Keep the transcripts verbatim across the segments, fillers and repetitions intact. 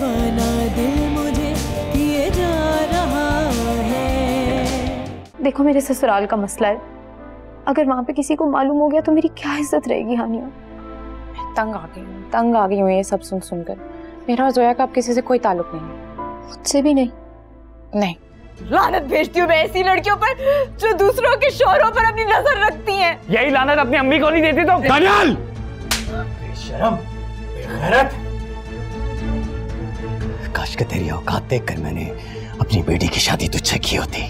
दीवाना दिल मुझे किए जा रहा है। देखो मेरे ससुराल का मसला है, अगर वहाँ पे किसी को मालूम हो गया तो मेरी क्या इज्जत रहेगी हानिया। मैं तंग आ गई हूँ तंग आ गई हूँ ये सब सुन सुनकर। मेरा जोया का अब किसी से कोई ताल्लुक नहीं है, मुझसे भी नहीं। नहीं, लानत भेजती हूँ मैं ऐसी लड़कियों पर जो दूसरों के शोहरों पर अपनी नजर रखती हैं। यही लानत अपनी अम्मी को नहीं देती तो दनियाल। बेशरम, बेगैरत। काश के तेरी औकात देख कर मैंने अपनी बेटी की शादी तुझसे की होती।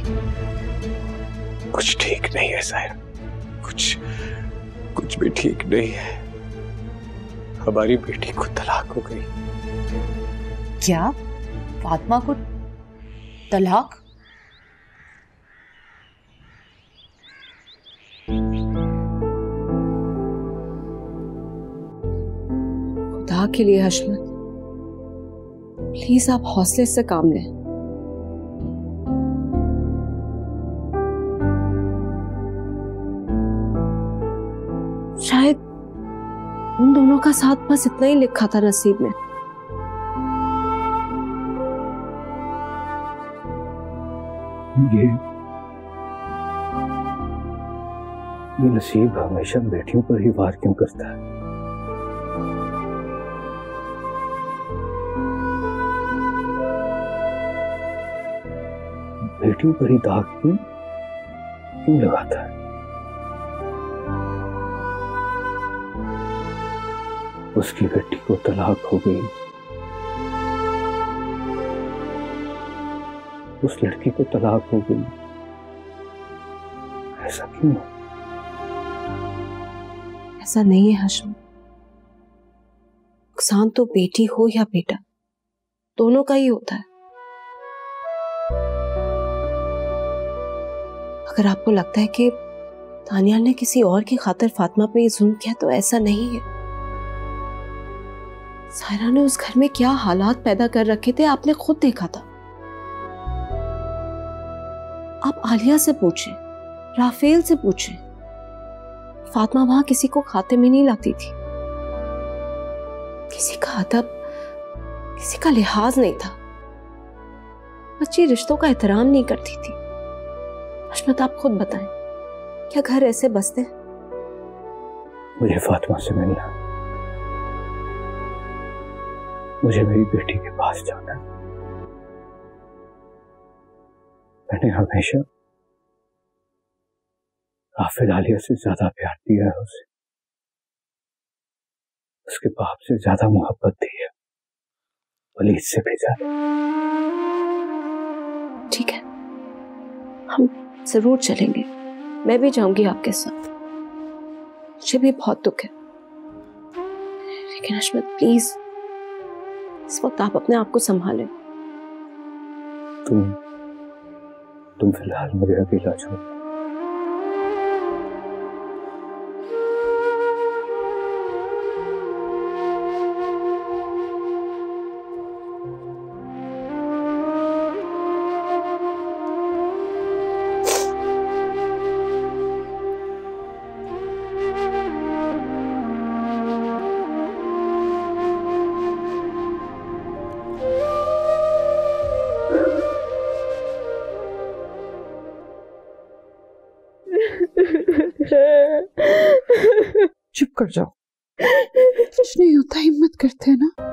कुछ ठीक नहीं है साहिर, कुछ कुछ भी ठीक नहीं है। हमारी बेटी को तलाक हो गई। क्या फातिमा को तलाक? खुदा के लिए हशमत, प्लीज आप हौसले से काम लें। शायद उन दोनों का साथ बस इतना ही लिखा था नसीब में। ये, ये नसीब हमेशा बेटियों पर ही वार क्यों करता है? बेटियों पर ही दाग क्यों क्यों लगाता है? उसकी बेटी को तलाक हो गई, उस लड़की को तलाक हो गई, ऐसा क्यों? ऐसा नहीं है हशम, नुकसान तो बेटी हो या बेटा दोनों का ही होता है। अगर आपको लगता है कि दानियाल ने किसी और की खातिर फातिमा पे ये जुल्म किया तो ऐसा नहीं है। सायरा ने उस घर में क्या हालात पैदा कर रखे थे आपने खुद देखा था। आप आलिया से पूछें, राफेल से पूछें, फातिमा वहां किसी को खाते में नहीं लाती थी। किसी का अदब, किसी का लिहाज नहीं था। बच्ची रिश्तों का एहतराम नहीं करती थी। हशमत आप खुद बताएं, क्या घर ऐसे बसते? मुझे फातिमा से मिलना, मुझे मेरी बेटी के पास जाना है। मैंने हमेशा राफेल आलिया से ज्यादा प्यार दिया है, उसे उसके बाप से ज्यादा मोहब्बत दी है, वलीद से भी ज्यादा। ठीक है, हम जरूर चलेंगे, मैं भी जाऊंगी आपके साथ। मुझे भी बहुत दुख है, लेकिन हशमत प्लीज इस वक्त आप अपने आप को संभालें। तुम तुम फिलहाल मुझे अकेला छोड़। चुप कर जाओ, कुछ नहीं होता, हिम्मत करते हैं ना।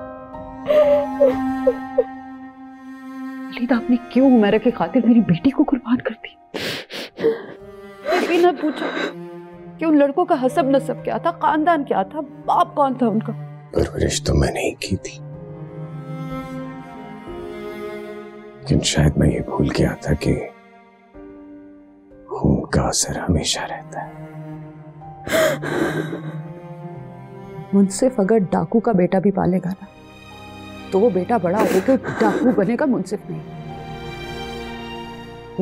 वलीद, आपने क्यों हुमैरा की खातिर मेरी बेटी को कुर्बान कर दी? कुछ भी ना पूछो कि उन लड़कों का हसब नसब क्या था, खानदान क्या था, बाप कौन था उनका। परवरिश तो मैंने ही की थी, लेकिन शायद मैं ये भूल गया था कि खून का असर हमेशा रहता है। मुनसिफ अगर डाकू का बेटा भी पालेगा ना तो वो बेटा बड़ा होकर डाकू बनेगा, मुनसिफ नहीं।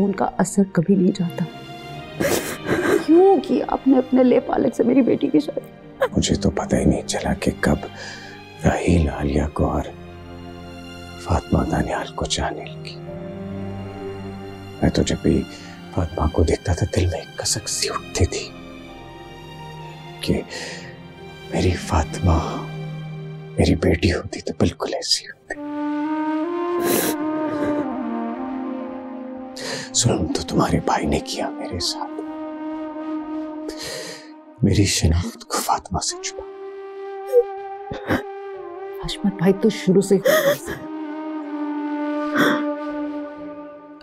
उनका असर कभी नहीं जाता। क्यों कि आपने अपने ले पालक से मेरी बेटी की शादी? मुझे तो पता ही नहीं चला कि कब राहील आलिया को और फातिमा दानियाल को जाने लगी। मैं तो जब भी फातिमा को देखता था दिल में एक कसक सी उठती थी कि मेरी फातिमा मेरी बेटी होती तो बिल्कुल ऐसी होती। जुल्म तो तुम्हारे भाई ने किया मेरे साथ, मेरी शिनाख्त को फातिमा से छुपा। हाशमत भाई तो शुरू से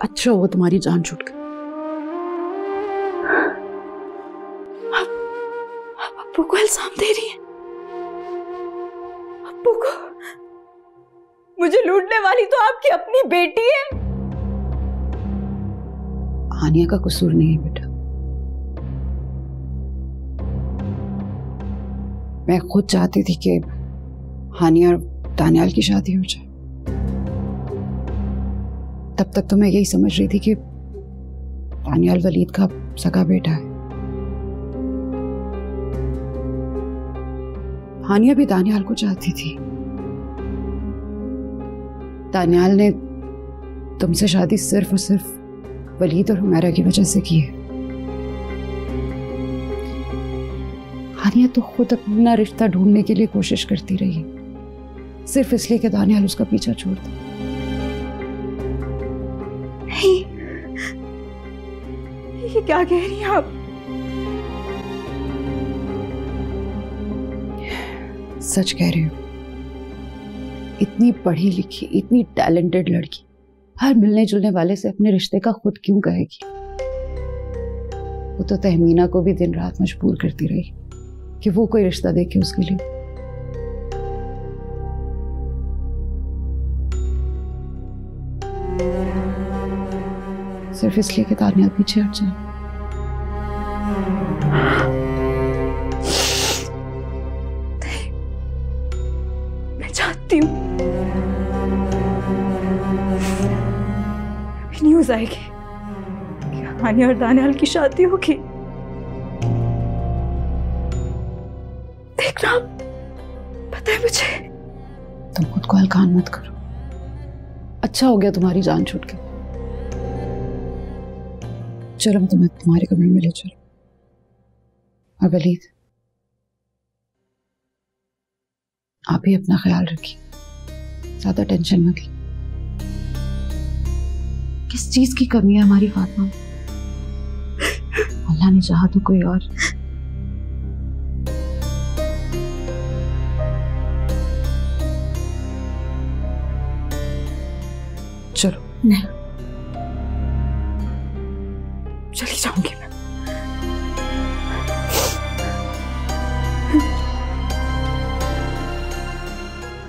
अच्छा हुआ तुम्हारी जान छूट गई। आप अब्बू को इल्जाम दे रही है? अब्बू को? मुझे लूटने वाली तो आपकी अपनी बेटी है। आनिया का कसूर नहीं है बेटा, मैं खुद चाहती थी कि हानिया और दानियाल की शादी हो जाए। तब तक तो मैं यही समझ रही थी कि दानियाल वलीद का सगा बेटा है। हानिया भी दानियाल को चाहती थी। दानियाल ने तुमसे शादी सिर्फ और सिर्फ वलीद और हुमैरा की वजह से की है। हानिया तो खुद अपना रिश्ता ढूंढने के लिए कोशिश करती रही, सिर्फ इसलिए कि दानियाल उसका पीछा छोड़ दे। नहीं, ये क्या कह रही हैं आप? सच कह रही हूँ। इतनी पढ़ी लिखी, इतनी टैलेंटेड लड़की हर मिलने जुलने वाले से अपने रिश्ते का खुद क्यों कहेगी? वो तो तहमीना को भी दिन रात मजबूर करती रही कि वो कोई रिश्ता देखे उसके लिए। सिर्फ इसलिए कि तानिया पीछे हट जाए। मैं चाहती हूँ न्यूज आएगी कि हानिया और दानियाल की शादी होगी। देखना, पता है मुझे। तुम खुद को अलखान मत करो। अच्छा हो गया तुम्हारी जान छूट गई। चलो मैं तुम्हें तुम्हारे कमरे में ले चलूं। और वलीद, आप ही अपना ख्याल रखिए, ज्यादा टेंशन मत लीजिए। किस चीज की कमी है हमारी फातिमा? अल्लाह ने चाहा तो कोई और। चलो। नहीं, चली जाऊंगी मैं।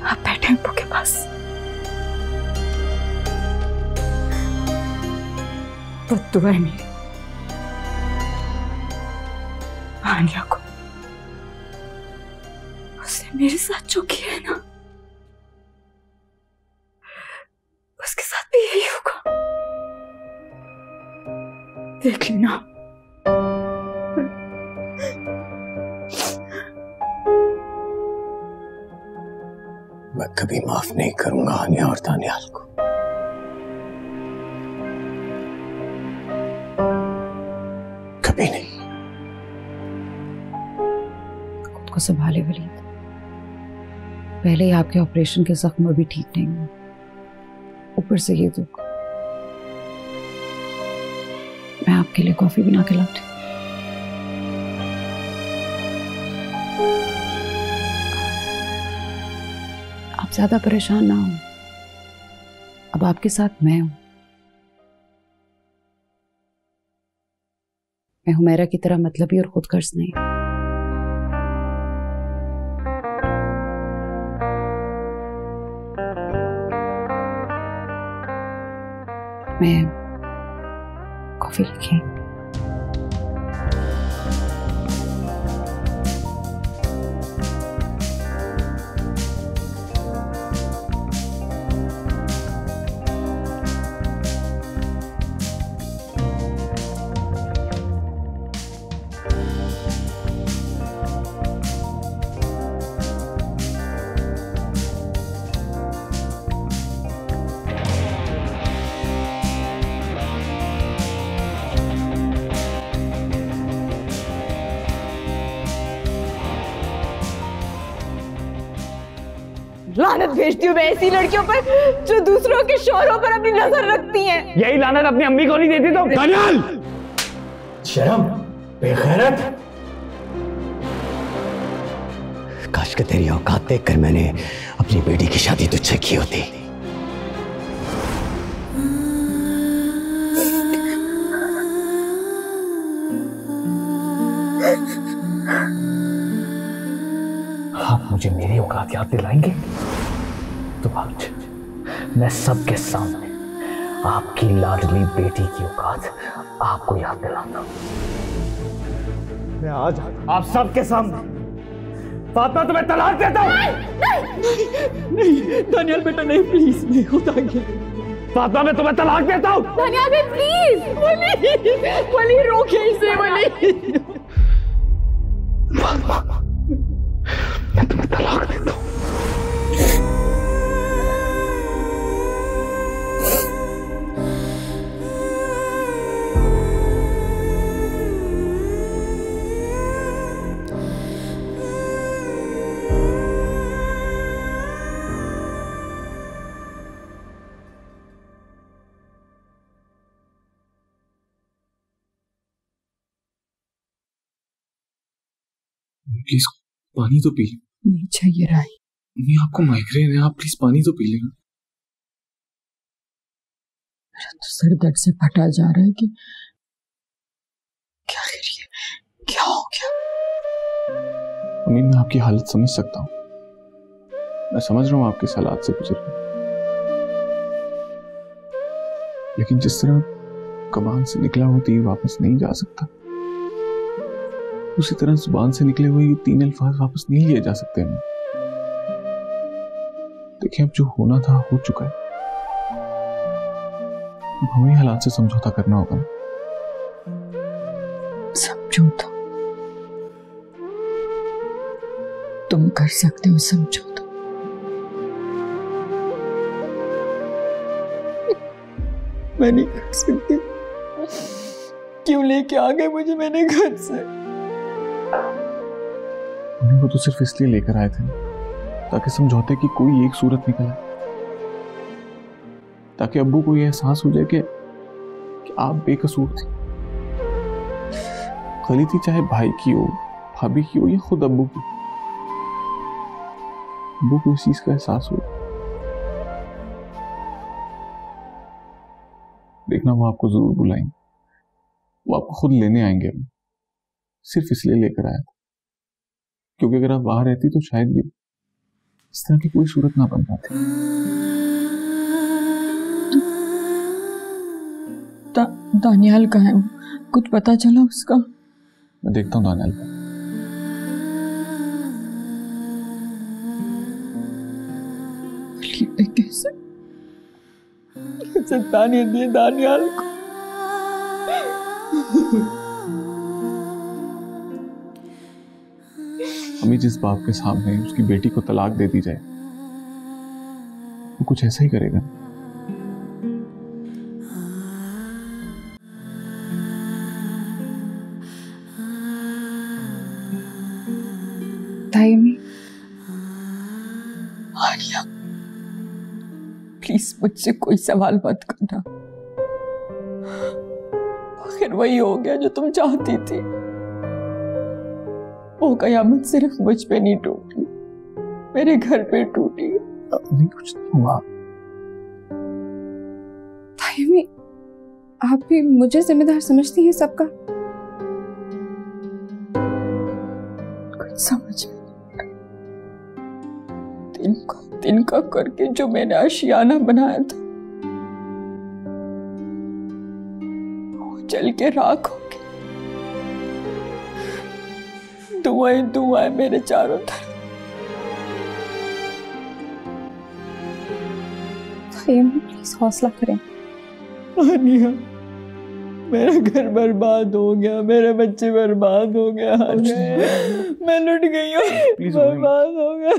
आप बैठे अब्बू के पास, दुआ है मेरी आनिया को, उसने मेरे साथ जो किया है ना, उसके साथ भी यही होगा। देख लेना। मैं कभी माफ नहीं करूंगा आनिया और दानियाल को। खुद को संभाले वलीद, पहले ही आपके ऑपरेशन के जख्म अभी ठीक नहीं हुए, ऊपर से ये दुख। मैं आपके लिए कॉफी बना के लाती हूँ। आप ज्यादा परेशान ना हो, अब आपके साथ मैं हूं। मैं हुमैरा की तरह मतलबी और खुदगर्ज नहीं। मैं कॉफी लेके आई। लानत भेजती हूँ मैं ऐसी लड़कियों पर जो दूसरों के शोहरों पर अपनी नजर रखती हैं। यही लानत अपनी अम्मी को नहीं देती तो कन्याल। शर्म, बेगैरत। काश के तेरी औकात देख कर मैंने अपनी बेटी की शादी तुझसे की होती। मुझे मेरी औकात याद दिलाएंगे तो आज मैं सबके सामने आपकी लाडली बेटी की औकात आपको याद दिलाता हूं। मैं आज आप सबके सामने फातिमा तुम्हें तलाक देता हूं। नहीं नहीं दानियाल बेटा नहीं, प्लीज नहीं होता क्या। फातिमा मैं तुम्हें तलाक देता हूं। दानियाल बेटा प्लीज। वली वली रोके इसे वली। फातिमा मैं तुम्हें तलाक देता हूँ। प्लीज पानी तो पी। नहीं चाहिए राही। नहीं, आपको माइग्रेन है, आप प्लीज पानी तो पी लेना। मेरा तो सर दर्द से फटा जा रहा है कि क्या करिए, क्या हो गया। अमीन मैं आपकी हालत समझ सकता हूँ, मैं समझ रहा हूँ आपके हालात से गुजर रहे, लेकिन जिस तरह कमान से निकला हो तीर वापस नहीं जा सकता, उसी तरह जुबान से निकले हुए ये तीन अल्फाज वापस नहीं लिए जा सकते। देखिए अब जो होना था हो चुका है, हमें हालात से समझौता करना होगा। समझौता तुम कर सकते हो, समझौता मैं नहीं कर सकती। क्यों लेके आ गए मुझे मैंने घर से? वो तो सिर्फ इसलिए लेकर आए थे ताकि समझौते की कोई एक सूरत निकल आए, ताकि अब्बू को ये एहसास हो जाए कि आप बेकसूर थी, गलती चाहे भाई की हो, भाभी की हो या खुद अब्बू की। अब्बू को इस चीज का एहसास हो, देखना वो आपको जरूर बुलाएंगे, वो आपको खुद लेने आएंगे। सिर्फ इसलिए लेकर आया था क्योंकि अगर आप बाहर रहती तो शायद ये इस तरह की कोई सूरत ना बन पाती। दा, दानियाल कहाँ है? कुछ पता चला उसका? मैं देखता हूँ दानियाल का। कैसे कैसे दानियाल दिए दानियाल को? अम्मी जिस बाप के सामने उसकी बेटी को तलाक दे दी जाए वो कुछ ऐसा ही करेगा। आलिया प्लीज मुझसे कोई सवाल मत करना, आखिर वही हो गया जो तुम चाहती थी। वो कयामत सिर्फ मुझ पे नहीं टूटी, मेरे घर पे टूटी। अभी कुछ नहीं हुआ ताइमी, आप भी मुझे जिम्मेदार समझती हैं सबका? कुछ समझ में तिनका तिनका करके जो मैंने आशियाना बनाया था वो जल के राख हो। दुआएं दुआएं मेरे चारों तरफ। प्लीज हौसला करें। आनिया मेरा घर बर्बाद हो गया, मेरे बच्चे बर्बाद हो गया, मैं लुट गई हूँ, बर्बाद हो गया।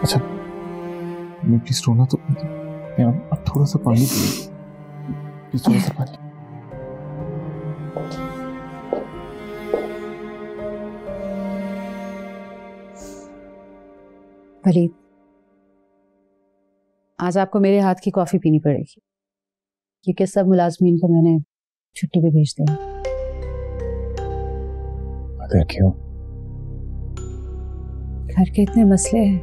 अच्छा मैं प्लीज रोना तो अब थोड़ा सा पानी पी, थोड़ा सा पानी। वलीद, आज आपको मेरे हाथ की कॉफ़ी पीनी पड़ेगी क्योंकि सब मुलाजमीन को मैंने छुट्टी पे भेज दिया। अगर क्यों? घर के इतने मसले हैं,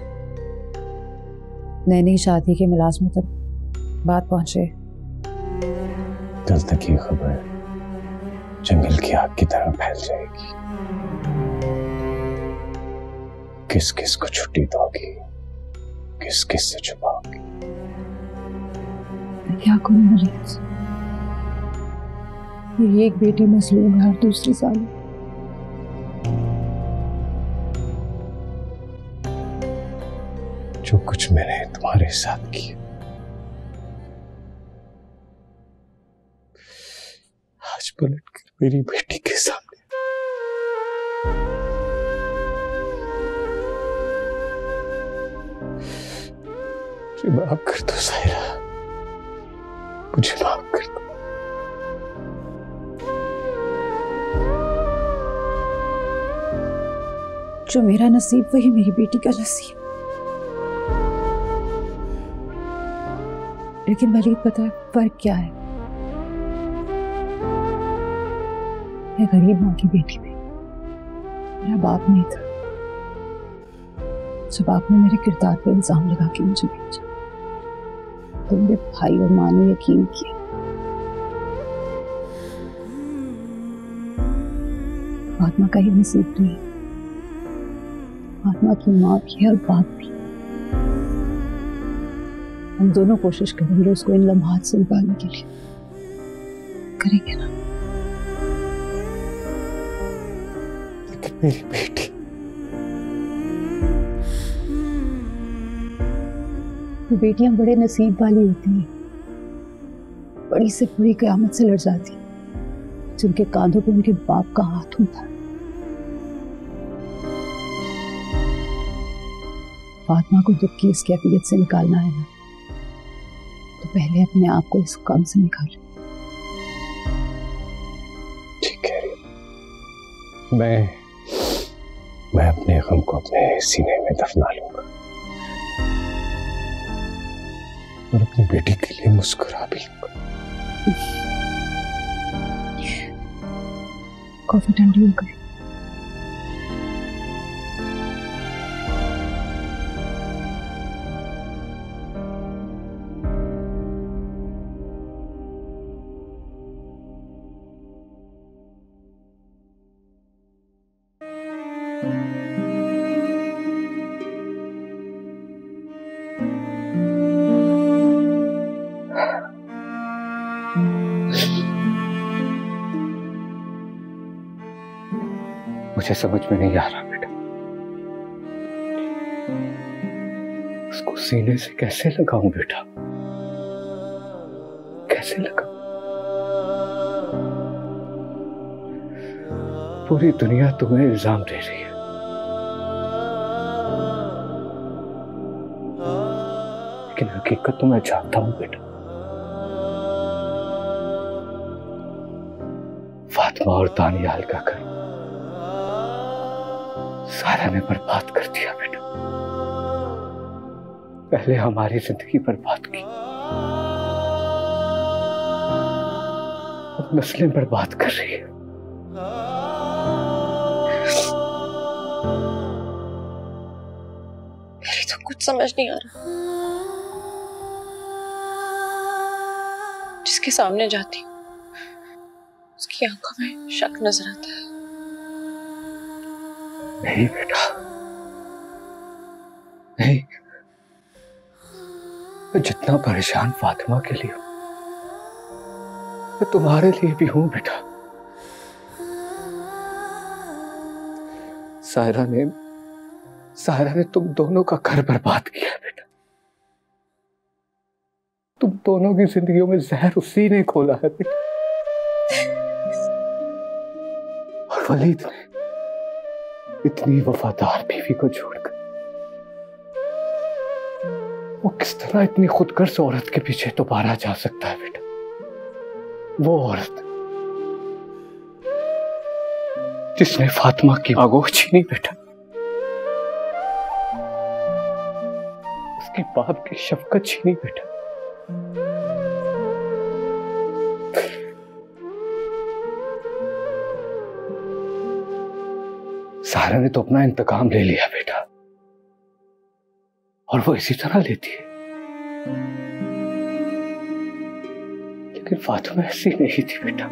नई नई शादी के मुलाजमत तक बात पहुंचे। कल तक ये खबर जंगल की आग की तरह फैल जाएगी। किस किस को छुट्टी दोगी, किस किस से छुपाओगी? क्या करूं मरीज, मेरी एक बेटी मसलूम है, दूसरी साल। जो कुछ मैंने तुम्हारे साथ किया, आज पलट कर मेरी बेटी के सामने। मुझे माफ कर दो सायरा, मुझे माफ कर दो। जो मेरा नसीब वही मेरी बेटी का नसीब। लेकिन वलीद पता है फर्क क्या है? मैं गरीब माँ की बेटी थी, मेरा बाप नहीं था। जब आपने मेरे किरदार पे इल्जाम लगा के मुझे भेजा, तो मेरे भाई और माँ ने यकीन किया। आत्मा का ही नसीब नहीं, आत्मा की माँ भी है और बाप भी। हम दोनों कोशिश करेंगे उसको इन लम्हात से निकालने के लिए, करेंगे ना? लेकिन मेरी बेटी, बेटियां बड़े नसीब वाली होती हैं, बड़ी से पूरी कयामत से लड़ जाती, जिनके कांधों पे उनके बाप का हाथ होता है। फातिमा को दुख की इस कैफियत से निकालना है ना, तो पहले अपने आप को इस काम से निकालो। ठीक कह रही हो। मैं मैं अपने गम को अपने सीने में दफना लूंगा और अपनी बेटी के लिए मुस्कुरा भी लूंगा। कॉफी ठंडी हो गई। मुझे समझ में नहीं आ रहा बेटा, उसको सीने से कैसे लगाऊं बेटा, कैसे लगाऊं? पूरी दुनिया तुम्हें इल्जाम दे रही है, लेकिन हकीकत तो मैं जानता हूं बेटा। फातिमा और दानियाल का घर सारा ने बर्बाद कर दिया बेटा। पहले हमारी जिंदगी बर्बाद की, अब नस्लें बर्बाद कर रही है। मेरी तो कुछ समझ नहीं आ रहा। जिसके सामने जाती उसकी आंखों में शक नजर आता है। नहीं बेटा, नहीं। मैं जितना परेशान फातिमा के लिए हूं, मैं तुम्हारे लिए भी हूं बेटा। सायरा ने सायरा ने तुम दोनों का घर बर्बाद किया बेटा। तुम दोनों की जिंदगियों में जहर उसी ने खोला है बेटा। और वलीद ने इतनी वफादार बीवी को छोड़कर, वो किस तरह इतनी खुदगर्ज औरत के पीछे दोबारा जा सकता है बेटा? वो औरत जिसने फातिमा की आगोश छीनी बेटा, अपने बाप की शफकत छीनी बेटा। सारा ने तो अपना इंतकाम ले लिया बेटा, और वो इसी तरह लेती है। लेकिन फातिमा ऐसी नहीं थी बेटा,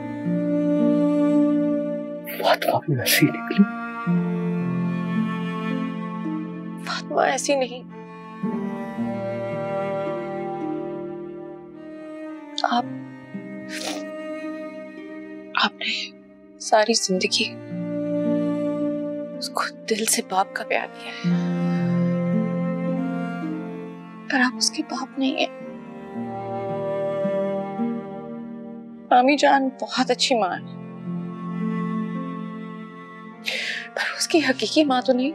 फातिमा भी वैसी निकली। फातिमा ऐसी नहीं, आप आपने सारी जिंदगी उसको दिल से बाप का प्यार दिया है, पर आप उसके बाप नहीं है। मामी जान बहुत अच्छी माँ है, पर उसकी हकीकी माँ तो नहीं।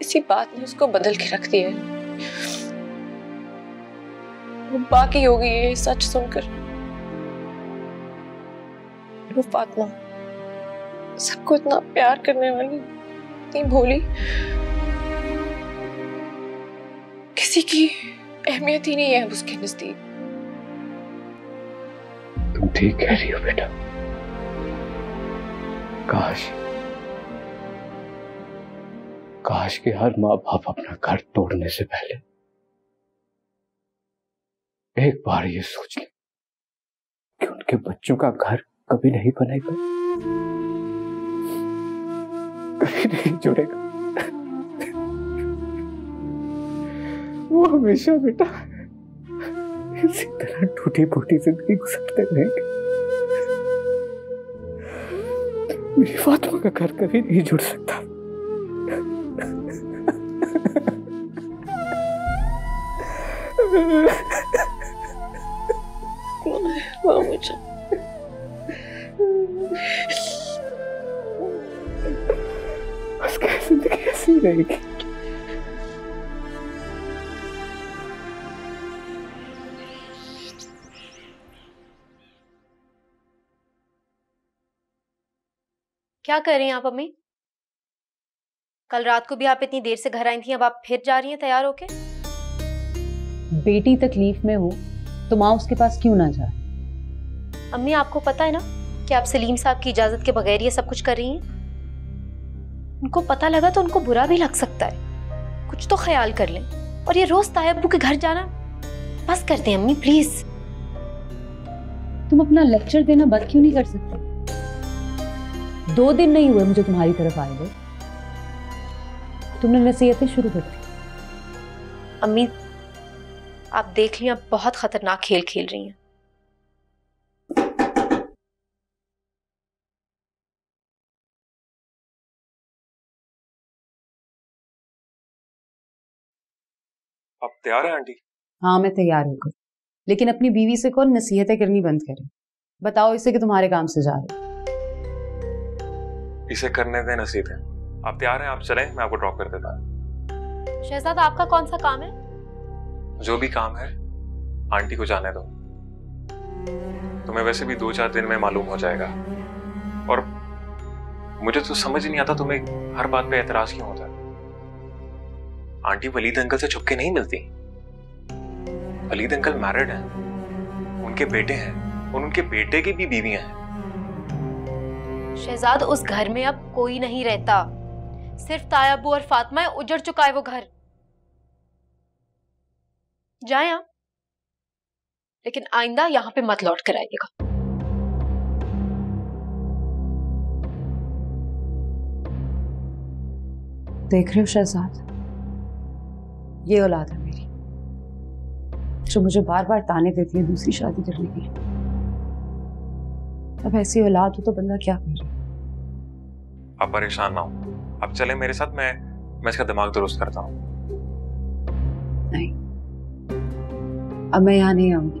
इसी बात ने उसको बदल के रख दिया है। वो बाकी हो गई है सच सुनकर। वो फातिमा सबको इतना प्यार करने वाली, इतनी भोली, किसी की अहमियत ही नहीं है उसके नजदीक। तुम ठीक कह रही हो बेटा, काश काश कि हर माँ बाप अपना घर तोड़ने से पहले एक बार ये सोच ले कि उनके बच्चों का घर कभी नहीं बनेगा, कभी नहीं जुड़ेगा। वो हमेशा बेटा इसी तरह टूटी फूटी जिंदगी गुजारते रहेंगे। मेरी फातिमा का घर कभी नहीं जुड़ सकता। उसकी जिंदगी ऐसी रहेगी। क्या कर रही हैं आप अम्मी? कल रात को भी आप इतनी देर से घर आई थी, अब आप फिर जा रही हैं तैयार होके? बेटी तकलीफ में हो तो माँ उसके पास क्यों ना जाए? अम्मी आपको पता है ना कि आप सलीम साहब की इजाजत के बगैर ये सब कुछ कर रही हैं। उनको पता लगा तो उनको बुरा भी लग सकता है, कुछ तो ख्याल कर लें। और ये रोज तायब्बू के घर जाना बस कर दें अम्मी प्लीज। तुम अपना लेक्चर देना बंद क्यों नहीं कर सकती? दो दिन नहीं हुए मुझे तुम्हारी तरफ आए हुए, तुमने नसीहतें शुरू कर दी। अम्मी आप देख लिया, आप बहुत खतरनाक खेल खेल रही हैं। आप तैयार हैं आंटी? हाँ मैं तैयार होकर, लेकिन अपनी बीवी से कौन नसीहतें करनी बंद करे। बताओ इसे कि तुम्हारे काम से जा रहे। इसे करने दें नसीहतें। आप तैयार हैं, आप चलें, मैं आपको ड्रॉप कर देता हूँ। शहजाद आपका कौन सा काम है? जो भी काम है आंटी को जाने दो, तुम्हें वैसे भी दो चार दिन में मालूम हो जाएगा। और मुझे तो समझ ही नहीं आता तुम्हें हर बात पे एतराज क्यों होता है। आंटी वलीद अंकल से छुपके नहीं मिलती। वलीद अंकल मैरिड हैं, उनके बेटे हैं और उनके बेटे की भी बीवियां हैं। शहजाद उस घर में अब कोई नहीं रहता, सिर्फ तायब्बू और फातिमा है। उजड़ चुका है वो घर। जाए आप, लेकिन आइंदा यहां पे मत लौट कर आइएगा। देख रहे हो शहजाद, ये औलाद है मेरी जो मुझे बार बार ताने देती है दूसरी शादी करने के लिए। अब ऐसी औलाद हो तो बंदा क्या करे। आप परेशान ना हो, आप चले मेरे साथ, मैं मैं इसका दिमाग दुरुस्त करता हूं। नहीं अब मैं यहाँ नहीं आऊंगी।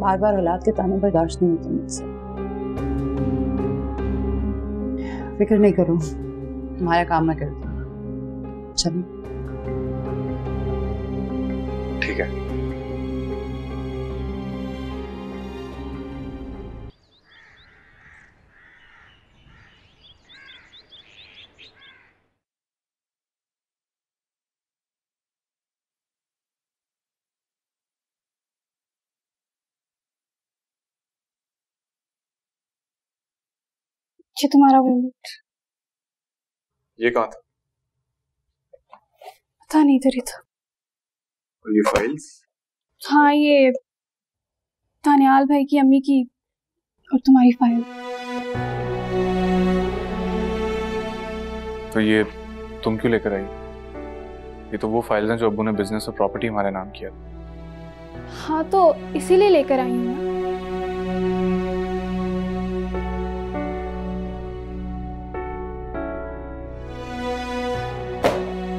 बार बार औलाद के ताने बर्दाश्त नहीं होते मुझसे। फिक्र नहीं करो, तुम्हारा काम मैं करती हूँ। चलो ठीक है। ये तुम्हारा वॉलेट ये कहाँ था? पता नहीं, इधर ही था। और ये फाइल्स? हाँ, ये तान्याल भाई की अम्मी की और तुम्हारी फाइल। तो ये तुम क्यों लेकर आई? ये तो वो फाइल्स हैं जो अब्बू ने बिजनेस और प्रॉपर्टी हमारे नाम किया। हाँ, तो इसीलिए लेकर आई हूँ ना।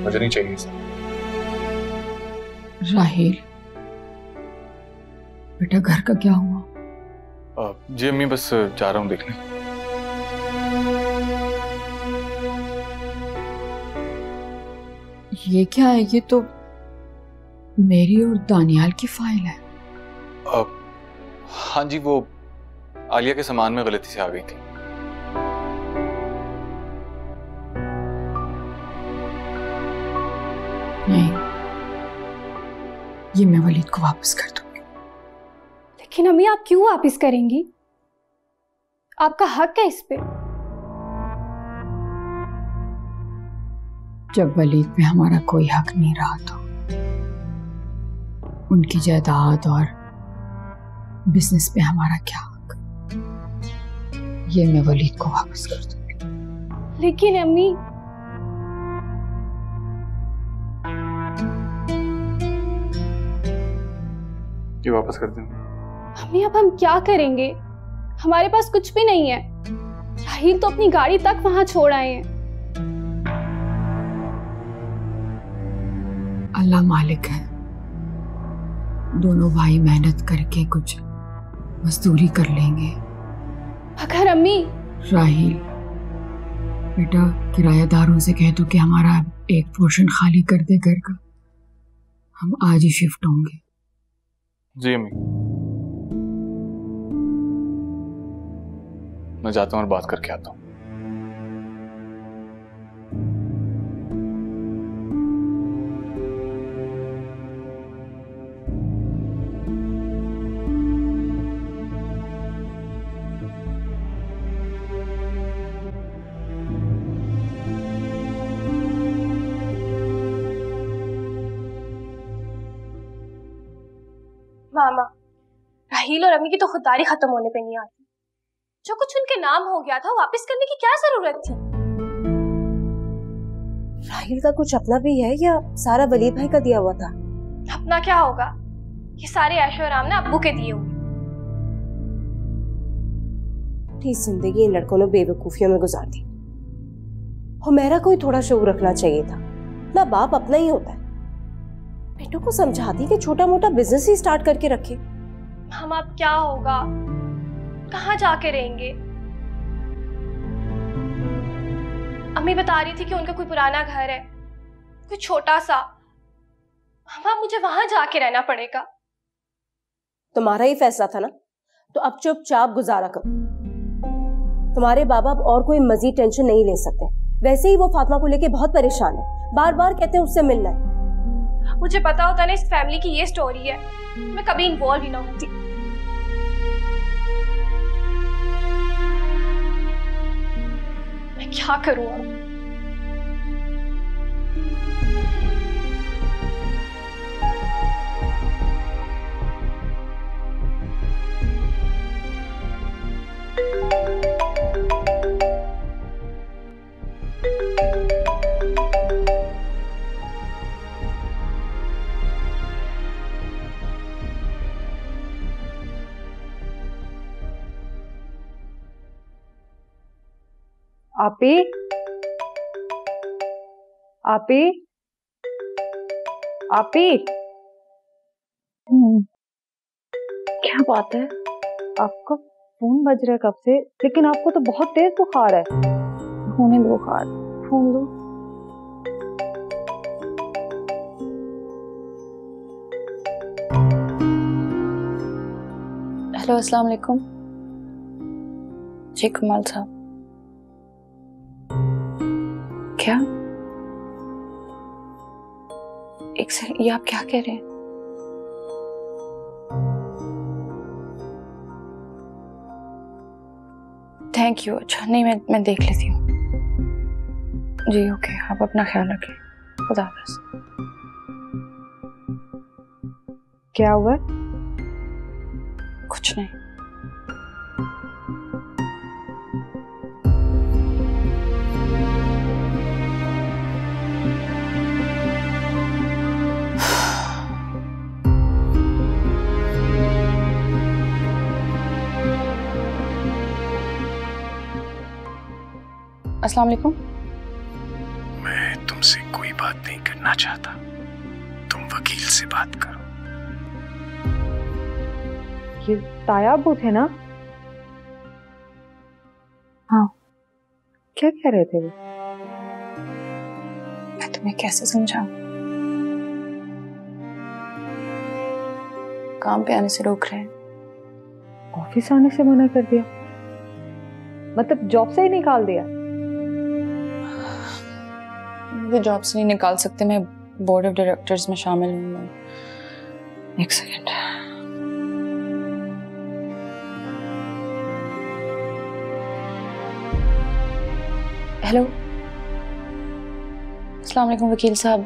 मुझे नहीं चाहिए सर। राहेल, बेटा घर का क्या हुआ? आ, जी अम्मी, बस जा रहा हूँ देखने। ये क्या है? ये तो मेरी और दानियाल की फाइल है। आ, हाँ जी, वो आलिया के सामान में गलती से आ गई थी। नहीं, ये मैं वलीद को वापस कर दूंगी। लेकिन अम्मी, आप क्यों वापस करेंगी? आपका हक है इस पे। जब वलीद पे हमारा कोई हक नहीं रहा तो उनकी जायदाद और बिजनेस पे हमारा क्या हक? ये मैं वलीद को वापस कर दूंगी। लेकिन अम्मी, ये वापस कर देंगे। अम्मी, अब हम क्या करेंगे? हमारे पास कुछ भी नहीं है। राहील तो अपनी गाड़ी तक वहां छोड़ आए हैं। अल्लाह मालिक है, दोनों भाई मेहनत करके कुछ मजदूरी कर लेंगे। अगर अम्मी, राहील बेटा किराएदारों से कह दो कि हमारा एक पोर्शन खाली कर दे घर का, हम आज ही शिफ्ट होंगे। जी अम्मी, मैं जाता हूँ और बात करके आता हूँ। मामा, राहील और अम्मी की तो खुददारी खत्म होने पे नहीं आती। जो कुछ उनके नाम हो गया था वापस करने की क्या जरूरत थी? राहील का कुछ अपना भी है या सारा वलीद भाई का दिया हुआ था? अपना क्या होगा, ये सारे ऐशो आराम ने अब्बू के दिए हुए। जिंदगी इन लड़कों ने बेवकूफियों में गुजार दी। हुमैरा को ही थोड़ा शऊर रखना चाहिए था ना। बाप अपना ही होता है। बेटों को समझाती कि छोटा मोटा बिजनेस ही स्टार्ट करके रखे। हम आप क्या होगा, कहाँ जाके रहेंगे? अम्मी बता रही थी कि उनका कोई पुराना घर है, कोई छोटा सा। हम आप मुझे वहां जाके रहना पड़ेगा। तुम्हारा ही फैसला था ना, तो अब चुपचाप गुजारा करो। तुम्हारे बाबा अब और कोई मजीद टेंशन नहीं ले सकते। वैसे ही वो फातिमा को लेके बहुत परेशान है, बार बार कहते हैं उससे मिलना है। मुझे पता होता ना इस फैमिली की ये स्टोरी है, मैं कभी इन्वॉल्व ही ना होती। मैं क्या करूँ? आपी, आपी, आपी, क्या बात है? आपका फोन बज रहा है कब से, लेकिन आपको तो बहुत तेज बुखार है। होने दो बुखार, फोन दो। हेलो, अस्सलाम वालेकुम जी कमाल साहब। क्या? एक से ये आप क्या कह रहे हैं? Thank you. अच्छा नहीं, मैं मैं देख लेती हूँ। जी ओके, आप अपना ख्याल रखें। खुदा हाफिज़। क्या हुआ? कुछ नहीं। अस्सलाम वालेकुम। मैं तुमसे कोई बात नहीं करना चाहता, तुम वकील से बात करो। ये तायाब थे ना? हाँ। क्या कह रहे थे वो? मैं तुम्हें कैसे समझाऊं? काम पे आने से रोक रहे हैं, ऑफिस आने से मना कर दिया, मतलब जॉब से ही निकाल दिया। मुझे जॉब से नहीं निकाल सकते, मैं बोर्ड ऑफ डायरेक्टर्स में शामिल हूँ। एक सेकेंड। हेलो, अस्सलाम वालेकुम वकील साहब,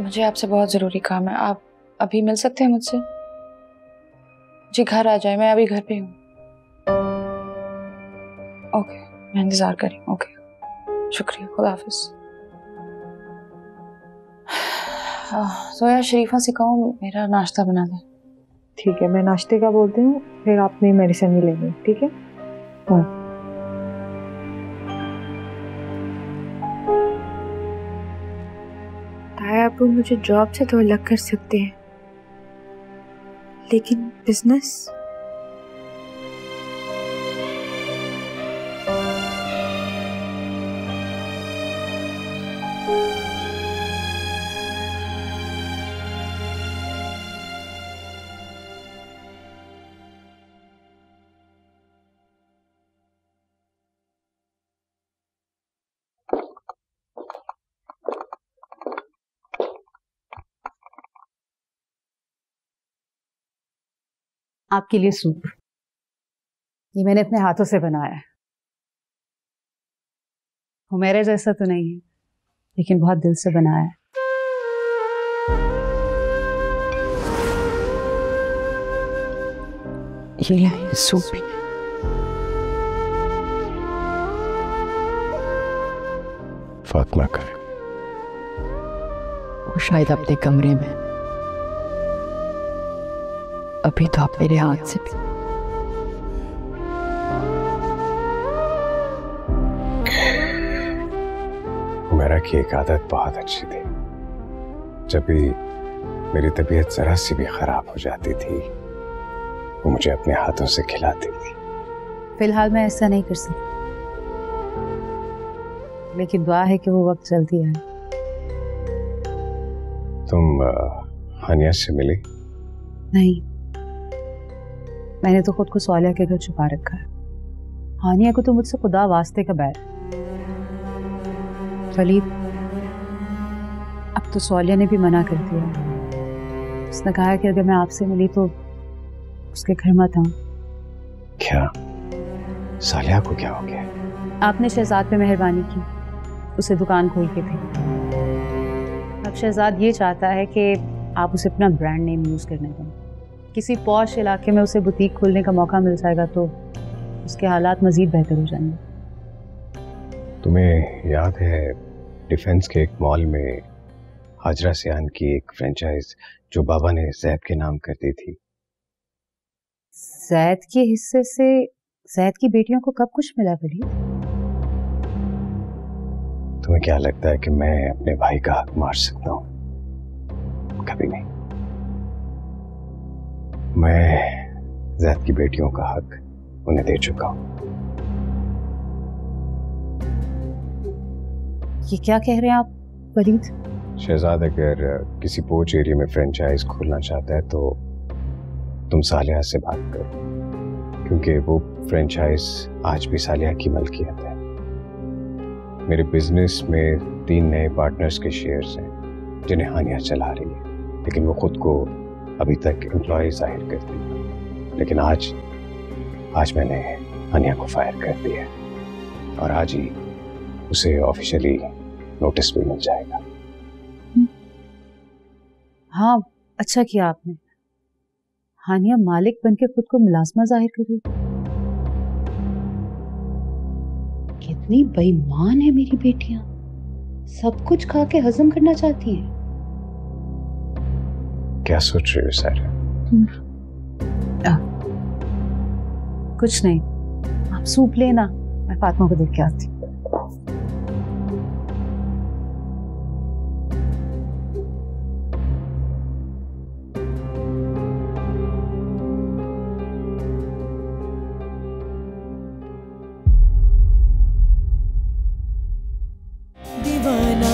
मुझे आपसे बहुत ज़रूरी काम है, आप अभी मिल सकते हैं मुझसे? जी घर आ जाए, मैं अभी घर पे हूँ। ओके, मैं इंतज़ार करी। ओके शुक्रिया, खुदा हाफिज। सोया शरीफा से कहूँ मेरा नाश्ता बना दें। ठीक है, मैं नाश्ते का बोलती हूँ, फिर आप मेरी मेडिसिन भी लेंगे। ठीक है। हाँ। ताया आपू मुझे जॉब से तो अलग कर सकते हैं, लेकिन बिजनेस? आपके लिए सूप, ये मैंने अपने हाथों से बनाया है। वो मेरे जैसा तो नहीं है, लेकिन बहुत दिल से बनाया है। ये ये सूप भी फातिमा का है। वो शायद अपने कमरे में, अभी तो आप मेरे हाथ से भी। मेरा की एक आदत बहुत अच्छी थी, जब भी मेरी तबीयत जरा सी भी खराब हो जाती थी, वो मुझे अपने हाथों से खिलाती थी। फिलहाल मैं ऐसा नहीं कर सकती, लेकिन दुआ है कि वो वक्त जल्दी आए। तुम हानिया से मिली? नहीं, मैंने तो खुद को सौलिया के घर छुपा रखा है। हानिया को तो मुझसे खुदा वास्ते का बैर। फलीद, अब तो सौलिया ने भी मना कर दिया, उसने कहा कि अगर मैं आपसे मिली तो उसके घर मत आऊं। क्या सौलिया को क्या हो गया? आपने शहजाद पे मेहरबानी की, उसे दुकान खोल के दी। अब शहजाद ये चाहता है कि आप उसे अपना ब्रांड नेम यूज़ करने दें। किसी पॉश इलाके में उसे बुटीक खोलने का मौका मिल जाएगा तो उसके हालात मज़ीद बेहतर हो जाएंगे। तुम्हें याद है डिफेंस के एक मॉल में हाजरा सियान की एक फ्रेंचाइज जो बाबा ने जैद के नाम कर दी थी? जैद के हिस्से से जैद की बेटियों को कब कुछ मिला? बड़ी तुम्हें क्या लगता है कि मैं अपने भाई का हक मार सकता हूँ? कभी नहीं। मैं जैद की बेटियों का हक उन्हें दे चुका हूँ। ये क्या कह रहे हैं आप फरीद? शहजाद अगर किसी पोच एरिया में फ्रेंचाइज खोलना चाहता है तो तुम सालिया से बात करो, क्योंकि वो फ्रेंचाइज आज भी सालिया की मलकियत है। मेरे बिजनेस में तीन नए पार्टनर्स के शेयर्स हैं जिन्हें हानिया चला रही है, लेकिन वो खुद को अभी तक एम्प्लॉय जाहिर करती, लेकिन आज आज मैंने अनिया को फायर कर दिया है और आज ही उसे ऑफिशियली नोटिस भी मिल जाएगा। हाँ, अच्छा किया आपने। हानिया मालिक बनके खुद को मुलाजमा जाहिर कर रही। कितनी बेईमान है मेरी बेटियां, सब कुछ खा के हजम करना चाहती हैं। क्या सोच रही हो सारा? कुछ नहीं, आप सूप लेना, मैं फातिमा को देख के आती हूँ। Divine।